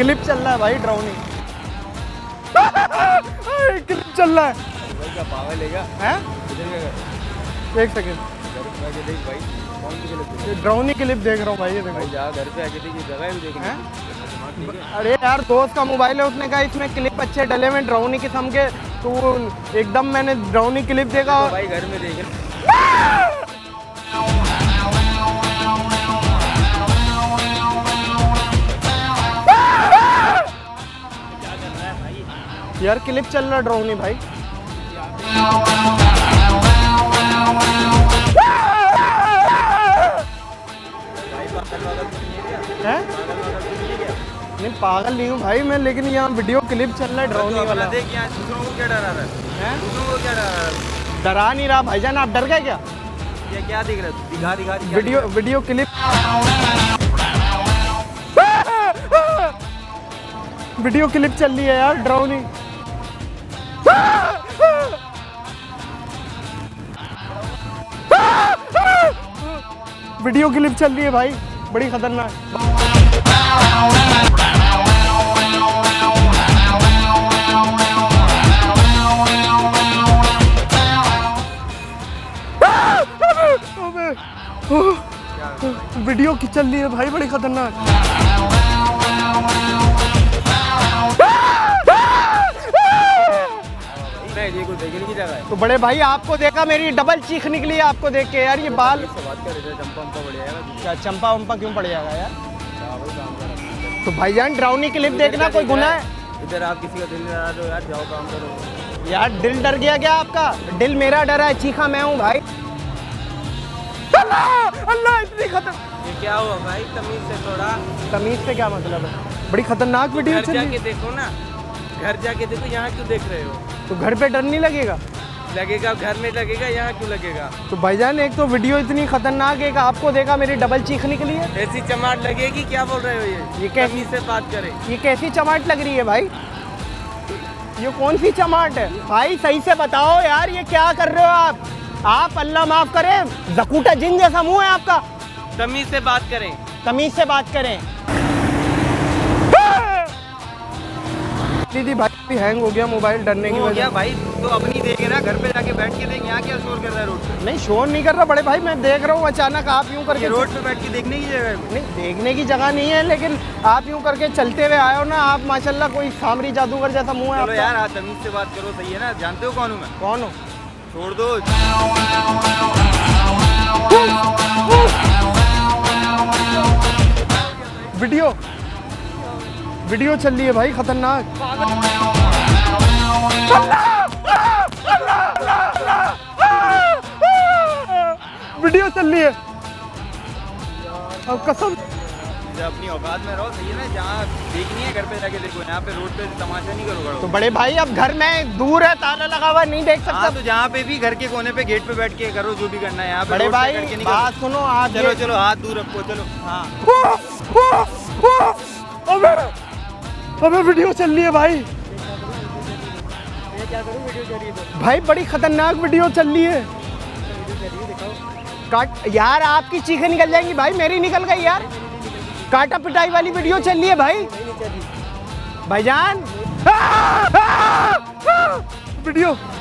Clip चल रहा है भाई, ड्राउनी क्लिप चल रहा है। एक सेकंड, ड्राउनी क्लिप देख रहा हूँ भाई, ये देखो। अरे यार दोस्त का मोबाइल है, उसने कहा इसमें क्लिप अच्छे डले में ड्राउनी किस्म के, तो एकदम मैंने ड्राउनी क्लिप देखा भाई, घर में देख यार क्लिप चल रहा ड्राउनी भाई। नहीं पागल नहीं हूँ भाई मैं, लेकिन यहाँ वीडियो क्लिप चल रहा है ड्राउनी वाला। देख यहाँ दूसरों को क्या डरा रहा है, दूसरों को क्या डरा रहा है? डरा नहीं रहा भाईजान, आप डर गए क्या? ये क्या दिख रहा है? दिखा दिखा वीडियो क्लिप, वीडियो क्लिप चल रही है यार ड्राउनी। वीडियो क्लिप चल रही है भाई, बड़ी खतरनाक। वीडियो की चल रही है भाई, बड़ी खतरनाक। तो बड़े भाई आपको देखा, मेरी डबल चीख निकली आपको देख के यार। ये बाल क्या चंपा वंपा क्यों पड़ जाएगा यार? तो भाईजान ड्राउनी क्लिप देखना कोई गुनाह है? इधर आप किसी का दिल डरा दो यार, जाओ काम करो यार। दिल डर गया क्या आपका? दिल मेरा डरा है, चीखा मैं हूँ भाई। अल्लाह इतनी खतरनाक! ये क्या हुआ भाई? तमीज से थोड़ा, तमीज से क्या मतलब है? बड़ी खतरनाक वीडियो चल रही है। देखो ना घर जाके देखो, यहाँ क्यों देख रहे हो? तो घर पे डर नहीं लगेगा? लगेगा, घर में लगेगा, यहाँ क्यों लगेगा? तो भाईजान एक तो वीडियो इतनी खतरनाक है कि आपको देखा मेरी डबल चीखने के लिए ऐसी चमाट लगेगी। क्या बोल रहे हो ये कैसी से बात करें? ये कैसी चमाट लग रही है भाई? ये कौन सी चमाट है भाई? सही से बताओ यार, ये क्या कर रहे हो आप? अल्लाह माफ करे, जकूटा जिन जैसा मुँह है आपका। तमीज से बात करें, तमीज से बात करें। दीदी भाई हैंग हो गया मोबाइल डरने की वजह। भाई तो अब नहीं देख रहा, घर पे जाके बैठ के देख। यहाँ क्या शोर कर रहा है रोड पे? नहीं शोर नहीं कर रहा बड़े भाई, मैं देख रहा हूँ। अचानक आप यूँ करके रोड पे बैठ के देखने की जगह है? नहीं देखने की जगह नहीं है, लेकिन आप यूँ करके चलते हुए आए हो ना आप, माशाल्लाह कोई सामरी जादूगर जैसा मुँह है। यार आप तमीज से बात करो, सही है ना? जानते हो कौन हूँ मैं? कौन हूँ? छोड़ दो। वीडियो चल रही है भाई खतरनाक। वीडियो चल रही है अब कसम। अपनी औकात में रहो, सही है ना? जहाँ देखनी है घर पे जाके देखो, यहाँ पे रोड पे तमाशा नहीं करो। तो बड़े भाई अब घर में दूर है, ताला लगा हुआ नहीं देख सकता, तो जहाँ पे भी घर के कोने पे गेट पे बैठ के करो जो भी करना है। यहाँ पे बड़े भाई बात सुनो आप, चलो चलो हाथ दूर रखो, चलो। हाँ अबे वीडियो चल रही है भाई। मैं क्या करूं? वीडियो चल रही है भाई, बड़ी खतरनाक वीडियो चल रही है। काट यार आपकी चीखें निकल जाएंगी भाई, मेरी निकल गई यार। काटा पिटाई वाली वीडियो चल रही है भाई। भाईजान वीडियो